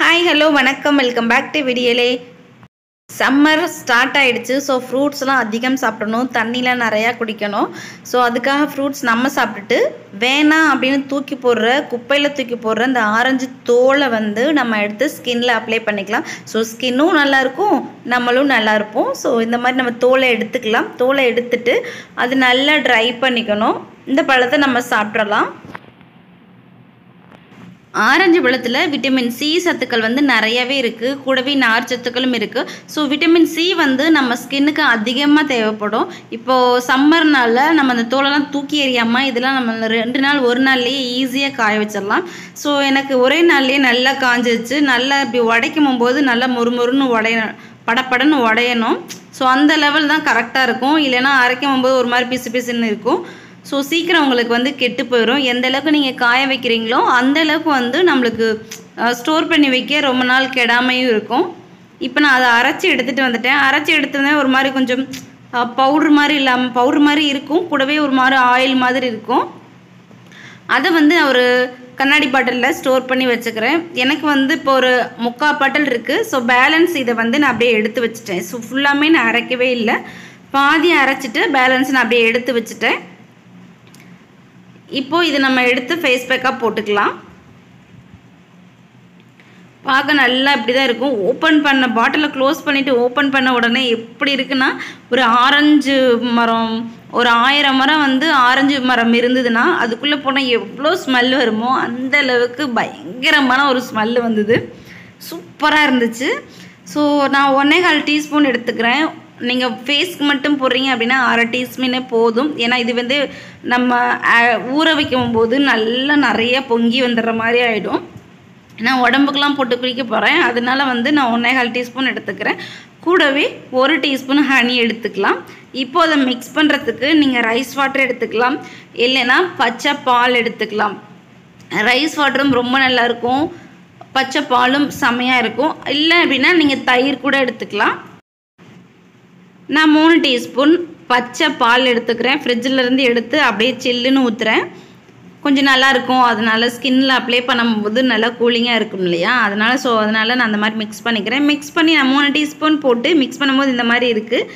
Hi hello வணக்கம், welcome back to விடியலே. Summer start ஆகிடுச்சு. So ஃப்ரூட்ஸ்லாம் அதிகம் சாப்பிடணும், தண்ணிலாம் நிறையா குடிக்கணும். ஸோ அதுக்காக ஃப்ரூட்ஸ் நம்ம சாப்பிட்டுட்டு வேணாம் அப்படின்னு குப்பையில் தூக்கி போடுற இந்த ஆரஞ்சு தோலை வந்து நம்ம எடுத்து ஸ்கின்னில் அப்ளை பண்ணிக்கலாம். ஸோ ஸ்கின்னும் நல்லாயிருக்கும், நம்மளும் நல்லாயிருப்போம். ஸோ இந்த மாதிரி நம்ம தோலை எடுத்துக்கலாம். தோலை எடுத்துட்டு அது நல்லா ட்ரை பண்ணிக்கணும். இந்த பழத்தை நம்ம சாப்பிட்றலாம். ஆரஞ்சு பழத்தில் விட்டமின் சி சத்துக்கள் வந்து நிறையவே இருக்குது, கூடவே நார் சத்துக்களும் இருக்குது. ஸோ விட்டமின் சி வந்து நம்ம ஸ்கின்னுக்கு அதிகமாக தேவைப்படும். இப்போது சம்மர்னால் நம்ம அந்த தோலெல்லாம் தூக்கி எறியாமல் இதெல்லாம் நம்ம 2 நாள் 1 நாள்லேயே ஈஸியாக காய வச்சிடலாம். ஸோ எனக்கு ஒரே நாள்லேயே நல்லா காஞ்சிச்சு. நல்லா இப்படி உடைக்கும் போது நல்லா மொறுமொறுன்னு படப்படன்னு உடையணும். ஸோ அந்த லெவல் தான் கரெக்டாக இருக்கும். இல்லைன்னா அரைக்கும் போது ஒரு மாதிரி பிசு பிசுன்னு இருக்கும். ஸோ சீக்கிரம் உங்களுக்கு வந்து கெட்டு போயிடும். எந்த அளவுக்கு நீங்கள் காய வைக்கிறீங்களோ அந்த அளவுக்கு வந்து நம்மளுக்கு ஸ்டோர் பண்ணி வைக்க ரொம்ப நாள் கெடாமையும் இருக்கும். இப்போ நான் அதை அரைச்சி எடுத்துகிட்டு வந்தேன். ஒரு மாதிரி கொஞ்சம் பவுடர் மாதிரி இருக்கும், கூடவே ஒரு மாதிரி ஆயில் மாதிரி இருக்கும். அதை வந்து ஒரு கண்ணாடி பாட்டிலில் ஸ்டோர் பண்ணி வச்சுக்கிறேன். எனக்கு வந்து இப்போ ஒரு 3/4 பாட்டில் இருக்குது. ஸோ பேலன்ஸ் இதை வந்து நான் அப்படியே எடுத்து வச்சுட்டேன். ஸோ ஃபுல்லாமே நான் அரைக்கவே இல்லை, பாதி அரைச்சிட்டு பேலன்ஸ் நான் அப்படியே எடுத்து வச்சுட்டேன். இப்போது இது நம்ம எடுத்து ஃபேஸ் பேக்காக போட்டுக்கலாம். பார்க்க நல்லா இப்படி தான் இருக்கும். ஓப்பன் பண்ண பாட்டிலை க்ளோஸ் பண்ணிவிட்டு ஓப்பன் பண்ண உடனே எப்படி இருக்குன்னா, ஒரு ஆரஞ்சு மரம், ஒரு 1000 மரம் வந்து ஆரஞ்சு மரம் இருந்ததுன்னா அதுக்குள்ளே போனால் எவ்வளோ ஸ்மெல் வருமோ அந்த அளவுக்கு பயங்கரமான ஒரு ஸ்மெல் வந்தது. சூப்பராக இருந்துச்சு. ஸோ நான் 1 1/4 டீஸ்பூன் எடுத்துக்கிறேன். நீங்கள் ஃபேஸ்க்கு மட்டும் போடுறீங்க அப்படின்னா 1/2 டீஸ்பூனே போதும். ஏன்னா இது வந்து நம்ம ஊற வைக்கும் போது நல்லா நிறைய பொங்கி வந்துடுற மாதிரி ஆகிடும். நான் உடம்புக்கெலாம் போட்டு குளிக்க போகிறேன், அதனால வந்து நான் 1 1/4 டீஸ்பூன் எடுத்துக்கிறேன். கூடவே 1 டீஸ்பூன் ஹனி எடுத்துக்கலாம். இப்போது அதை மிக்ஸ் பண்ணுறதுக்கு நீங்கள் ரைஸ் வாட்டர் எடுத்துக்கலாம், இல்லைன்னா பச்சை பால் எடுத்துக்கலாம். ரைஸ் வாட்டரும் ரொம்ப நல்லாயிருக்கும், பச்சை பாலும் செமையாக இருக்கும். இல்லை அப்படின்னா நீங்கள் தயிர் கூட எடுத்துக்கலாம். நான் 3 டீஸ்பூன் பச்சை பால் எடுத்துக்கிறேன். ஃப்ரிட்ஜிலேருந்து எடுத்து அப்படியே சில்லுன்னு ஊற்றுறேன். கொஞ்சம் நல்லாயிருக்கும், அதனால் ஸ்கின்னில் அப்ளை பண்ணும்போது நல்லா கூலிங்காக இருக்கும் இல்லையா, அதனால். ஸோ அதனால் நான் அந்த மாதிரி மிக்ஸ் பண்ணிக்கிறேன். மிக்ஸ் பண்ணி நான் 3 டீஸ்பூன் போட்டு மிக்ஸ் பண்ணும்போது இந்த மாதிரி இருக்குது.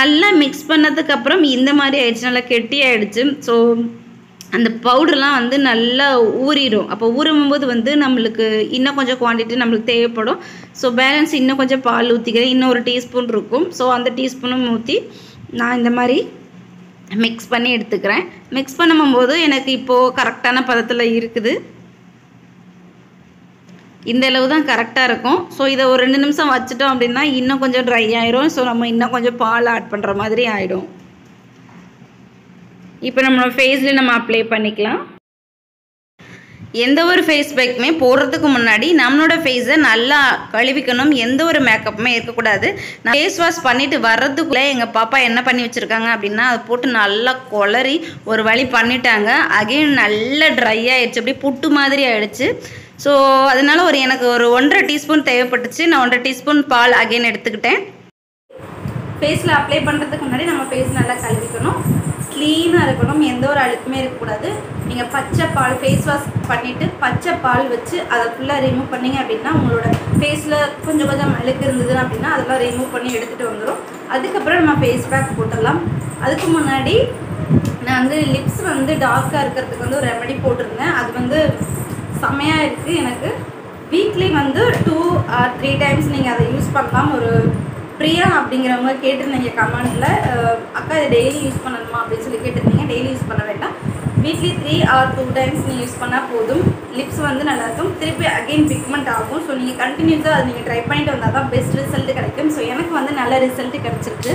நல்லா மிக்ஸ் பண்ணதுக்கப்புறம் இந்த மாதிரி ஆயிடுச்சு, நல்லா கெட்டியாகிடுச்சு. ஸோ அந்த பவுடர்லாம் வந்து நல்லா ஊறிடும். அப்போ ஊறும்போது வந்து நம்மளுக்கு இன்னும் கொஞ்சம் குவான்டிட்டி நம்மளுக்கு தேவைப்படும். ஸோ பேலன்ஸ் இன்னும் கொஞ்சம் பால் ஊற்றிக்கிறேன், இன்னும் 1 டீஸ்பூன் இருக்கும். ஸோ அந்த டீஸ்பூனும் ஊற்றி நான் இந்த மாதிரி மிக்ஸ் பண்ணி எடுத்துக்கிறேன். மிக்ஸ் பண்ணும்போது எனக்கு இப்போது கரெக்டான பதத்தில் இருக்குது. இந்த அளவு தான் கரெக்டாக இருக்கும். ஸோ இதை ஒரு 2 நிமிஷம் வச்சுட்டோம் அப்படின்னா இன்னும் கொஞ்சம் ட்ரை ஆகிடும். ஸோ நம்ம இன்னும் கொஞ்சம் பால் ஆட் பண்ணுற மாதிரி ஆகிடும். இப்போ நம்மளோட ஃபேஸில் நம்ம அப்ளை பண்ணிக்கலாம். எந்த ஒரு ஃபேஸ் பேக்குமே போடுறதுக்கு முன்னாடி நம்மளோட ஃபேஸை நல்லா கழுவிக்கணும். எந்த ஒரு மேக்கப்புமே இருக்கக்கூடாது. நான் ஃபேஸ் வாஷ் பண்ணிவிட்டு வர்றதுக்குள்ளே எங்கள் பாப்பா என்ன பண்ணி வச்சுருக்காங்க அப்படின்னா, அதை போட்டு நல்லா கொளறி ஒரு வழி பண்ணிட்டாங்க. அகைன் நல்லா ட்ரை ஆகிடுச்சு, அப்படியே புட்டு மாதிரி ஆகிடுச்சு. ஸோ அதனால எனக்கு ஒரு 1/2 டீஸ்பூன் தேவைப்பட்டுச்சு. நான் 1 1/2 டீஸ்பூன் பால் அகைன் எடுத்துக்கிட்டேன். ஃபேஸில் அப்ளை பண்ணுறதுக்கு முன்னாடி நம்ம ஃபேஸ் நல்லா கழுவிக்கணும், க்ளீனாக இருக்கணும், எந்த ஒரு அழுக்குமே இருக்கக்கூடாது. நீங்கள் பச்சை பால் ஃபேஸ் வாஷ் பண்ணிவிட்டு பச்சை பால் வச்சு அதை ஃபுல்லாக ரிமூவ் பண்ணிங்க அப்படின்னா உங்களோட ஃபேஸில் கொஞ்சம் கொஞ்சம் அழுக்கு இருந்ததுன்னு அப்படின்னா அதெல்லாம் ரிமூவ் பண்ணி எடுத்துகிட்டு வந்துடும். அதுக்கப்புறம் நம்ம ஃபேஸ் பேக் போட்டுடலாம். அதுக்கு முன்னாடி நான் வந்து லிப்ஸ் வந்து டார்க்காக இருக்கிறதுக்கு வந்து ஒரு ரெமெடி போட்டிருந்தேன். அது வந்து செமையாக இருக்குது. எனக்கு வீக்லி வந்து 2 or 3 டைம்ஸ் நீங்கள் அதை யூஸ் பண்ணலாம். ஒரு பிரியா அப்படிங்கிறவங்க கேட்டிருந்தீங்க கமெண்டில், அக்கா இது டெய்லி யூஸ் பண்ணணுமா அப்படின்னு சொல்லி கேட்டிருந்தீங்க. டெய்லி யூஸ் பண்ண வேண்டாம், வீக்லி 3 or 2 டைம்ஸ் நீங்கள் யூஸ் பண்ணால் போதும். லிப்ஸ் வந்து நல்லாயிருக்கும், திருப்பி அகெயின் பிக்மெண்ட் ஆகும். ஸோ நீங்கள் கண்டினியூஸாக அதை நீங்கள் ட்ரை பண்ணிட்டு வந்தால் தான் பெஸ்ட் ரிசல்ட்டு கிடைக்கும். ஸோ எனக்கு வந்து நல்ல ரிசல்ட்டு கிடச்சிருக்கு.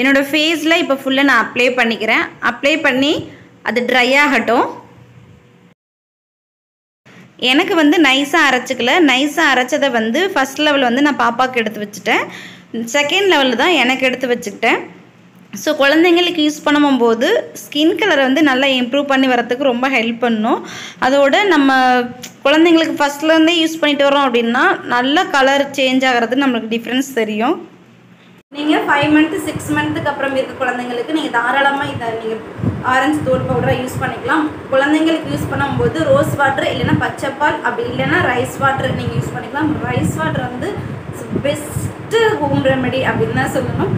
என்னோடய ஃபேஸில் இப்போ ஃபுல்லாக நான் அப்ளை பண்ணிக்கிறேன். அப்ளை பண்ணி அது ட்ரை ஆகட்டும். எனக்கு வந்து நைஸாக அரைச்சதை வந்து ஃபஸ்ட் லெவல் வந்து நான் பாப்பாவுக்கு எடுத்து வச்சுட்டேன். செகண்ட் லெவலில் தான் எனக்கு எடுத்து வச்சுக்கிட்டேன். ஸோ குழந்தைங்களுக்கு யூஸ் பண்ணும்போது ஸ்கின் கலரை வந்து நல்லா இம்ப்ரூவ் பண்ணி வரத்துக்கு ரொம்ப ஹெல்ப் பண்ணும். அதோடு நம்ம குழந்தைங்களுக்கு ஃபஸ்ட்லேருந்தே யூஸ் பண்ணிட்டு வரோம் அப்படின்னா நல்ல கலர் சேஞ்ச் ஆகிறது நம்மளுக்கு டிஃப்ரென்ஸ் தெரியும். நீங்கள் 5 month 6 month அப்புறம் இருக்க குழந்தைங்களுக்கு நீங்கள் தாராளமாக இதை நீங்கள் ஆரஞ்சு தூள் பவுடரை யூஸ் பண்ணிக்கலாம். குழந்தைங்களுக்கு யூஸ் பண்ணும்போது ரோஸ் வாட்டர் இல்லைன்னா பச்சைப்பால் அப்படி இல்லைன்னா ரைஸ் வாட்டர் நீங்கள் யூஸ் பண்ணிக்கலாம். ரைஸ் வாட்டர் வந்து பெஸ்ட்டு ஹோம் ரெமெடி அப்படின்னு தான் சொல்லணும்.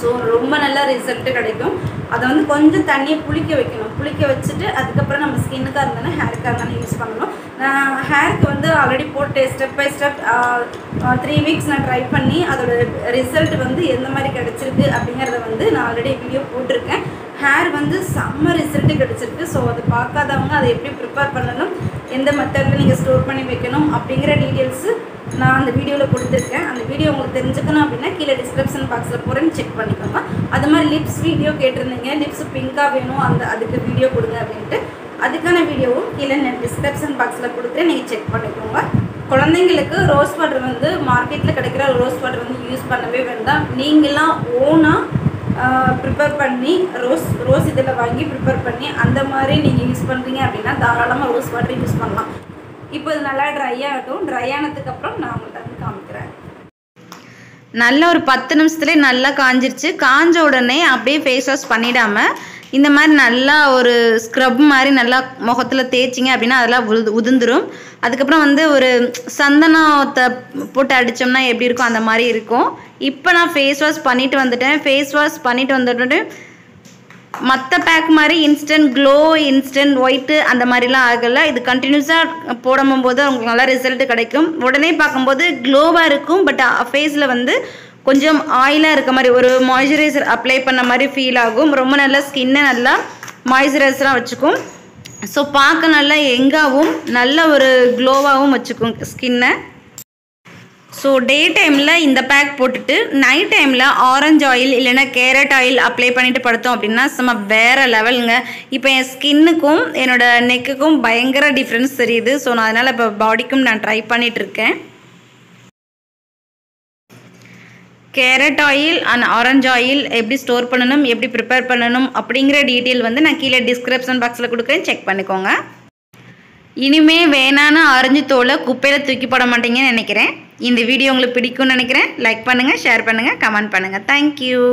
ஸோ ரொம்ப நல்ல ரிசல்ட்டு கிடைக்கும். அதை வந்து கொஞ்சம் தண்ணியை புளிக்க வைக்கணும். புளிக்க வச்சுட்டு அதுக்கப்புறம் நம்ம ஸ்கின்னுக்காக இருந்தாலும் ஹேருக்காக இருந்தாலும் யூஸ் பண்ணணும். நான் ஹேருக்கு வந்து ஆல்ரெடி போட்டு ஸ்டெப் பை ஸ்டெப் 3 weeks நான் ட்ரை பண்ணி அதோட ரிசல்ட் வந்து எந்த மாதிரி கிடச்சிருக்கு அப்படிங்கிறத வந்து நான் ஆல்ரெடி வீடியோ போட்டிருக்கேன். ஹேர் வந்து செம்ம ரிசல்ட்டு கிடச்சிருக்கு. ஸோ அதை பார்க்காதவங்க அதை எப்படி ப்ரிப்பேர் பண்ணணும், எந்த மெத்தடில் நீங்கள் ஸ்டோர் பண்ணி வைக்கணும் அப்படிங்கிற டீட்டெயில்ஸு நான் அந்த வீடியோவில் கொடுத்துருக்கேன். அந்த வீடியோ உங்களுக்கு தெரிஞ்சுக்கணும் அப்படின்னா கீழே டிஸ்கிரிப்ஷன் பாக்ஸில் போகிறேன்னு செக் பண்ணிக்கோங்க. அது மாதிரி லிப்ஸ் வீடியோ கேட்டிருந்தீங்க, லிப்ஸ் பிங்காக வேணும் அதுக்கு வீடியோ கொடுங்க அப்படின்ட்டு, அதுக்கான வீடியோவும் கீழே நான் டிஸ்கிரிப்ஷன் பாக்ஸில் கொடுத்துட்டு நீங்கள் செக் பண்ணிக்கோங்க. குழந்தைங்களுக்கு ரோஸ் வாட்டர் வந்து மார்க்கெட்டில் கிடைக்கிற ரோஸ் வாட்டர் வந்து யூஸ் பண்ணவே வேண்டாம். நீங்களாம் ஓனாக ப்ரிப்பேர் பண்ணி ரோஸ் இதில் வாங்கி ப்ரிப்பேர் பண்ணி அந்த மாதிரி நீங்கள் யூஸ் பண்ணுறீங்க அப்படின்னா தாராளமாக ரோஸ் வாட்டர் யூஸ் பண்ணலாம். இப்போ இது நல்லா ட்ரை ஆகட்டும். ட்ரை ஆனதுக்கப்புறம் நான் உங்கள்கிட்ட வந்து காமிக்கிறேன். நல்ல ஒரு 10 நிமிஷத்துலேயே நல்லா காஞ்சிருச்சு. காஞ்ச உடனே அப்படியே ஃபேஸ் வாஷ் பண்ணிடாமல் இந்த மாதிரி நல்லா ஒரு ஸ்க்ரப் மாதிரி நல்லா முகத்தில் தேய்ச்சிங்க அப்படின்னா அதெல்லாம் உதிர்ந்துடும். அதுக்கப்புறம் வந்து ஒரு சந்தனத்தை போட்டு அடித்தோம்னா எப்படி இருக்கும் அந்த மாதிரி இருக்கும். இப்போ நான் ஃபேஸ் வாஷ் பண்ணிட்டு வந்துட்டேன். ஃபேஸ் வாஷ் பண்ணிட்டு வந்துட்டு மற்ற பேக் மாதிரி இன்ஸ்டன்ட் க்ளோ இன்ஸ்டன்ட் ஒயிட்டு அந்த மாதிரிலாம் ஆகலை. இது கண்டினியூஸாக போடும் போது உங்களுக்கு நல்லா ரிசல்ட்டு கிடைக்கும். உடனே பார்க்கும்போது க்ளோவாக இருக்கும், பட் ஃபேஸில் வந்து கொஞ்சம் ஆயிலாக இருக்க மாதிரி ஒரு மாய்ஸ்சரைசர் அப்ளை பண்ண மாதிரி ஃபீல் ஆகும். ரொம்ப நல்லா ஸ்கின்னை நல்லா மாய்ஸ்சரைசராக வச்சுக்கும். ஸோ பார்க்க நல்லா எங்காகவும் நல்ல ஒரு க்ளோவாகவும் வச்சுக்கும் ஸ்கின்னை. ஸோ டே டைமில் இந்த பேக் போட்டுட்டு நைட் டைமில் ஆரஞ்சு ஆயில் இல்லைன்னா கேரட் ஆயில் அப்ளை பண்ணிவிட்டு படுத்தோம் அப்படின்னா செம்ம வேறு லெவலுங்க. இப்போ என் ஸ்கின்னுக்கும் என்னோடய நெக்குக்கும் பயங்கர டிஃப்ரென்ஸ் தெரியுது. ஸோ நான் அதனால் இப்போ பாடிக்கும் நான் ட்ரை பண்ணிகிட்ருக்கேன். Carrot oil and orange oil எப்படி ஸ்டோர் பண்ணணும், எப்படி ப்ரிப்பேர் பண்ணணும் அப்படிங்கிற டீட்டெயில் வந்து நான் கீழே டிஸ்கிரிப்ஷன் பாக்ஸில் கொடுக்குறேன், செக் பண்ணிக்கோங்க. இனிமே வேணான ஆரஞ்சு தோலை குப்பையில் தூக்கி போட மாட்டீங்கன்னு நினைக்கிறேன். இந்த வீடியோ உங்களுக்கு பிடிக்கும்னு நினைக்கிறேன். லைக் பண்ணுங்கள், ஷேர் பண்ணுங்கள், கமெண்ட் பண்ணுங்கள். தேங்க்யூ.